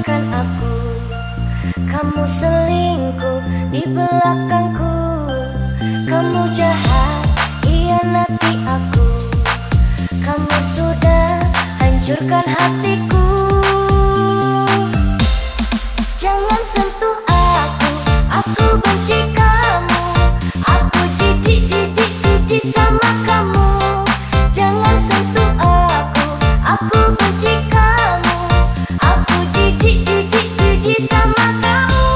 tinggalkan aku. Kamu selingkuh di belakangku. Kamu jahat, hianati aku. Kamu sudah hancurkan hatiku. Jangan sentuh aku benci kamu. Aku jijik sama kamu. Jangan sentuh aku benci kamu. Aku jijik sama kamu.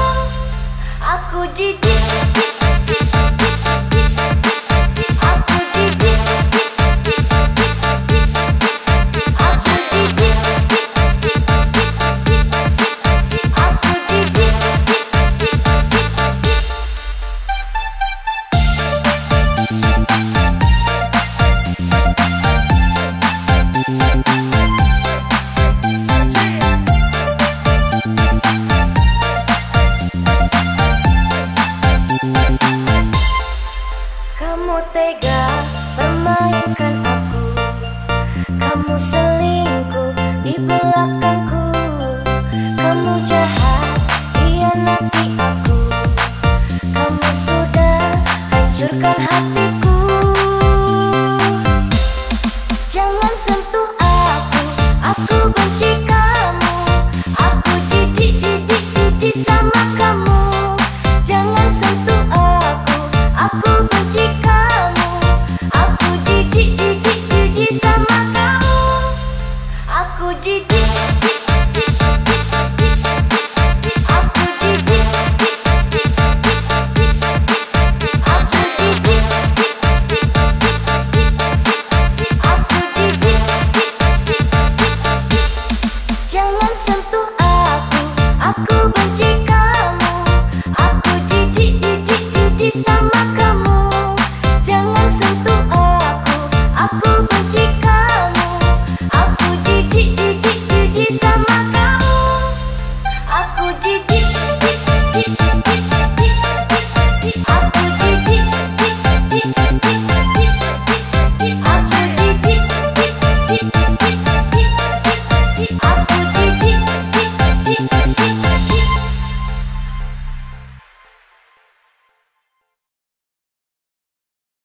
Aku jijik. Kamu tega memainkan aku. Kamu selingkuh di belakang.